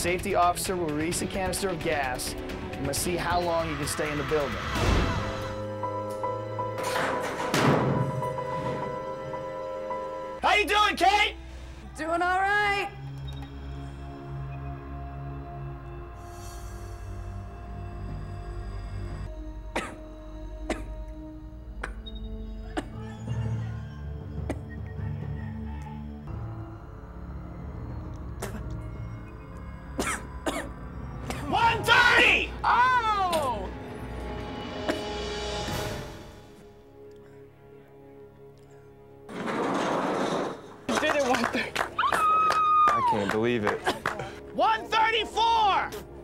safety officer will release a canister of gas and must see how long you can stay in the building. How you doing, Kate? Doing all right. I can't believe it. 134!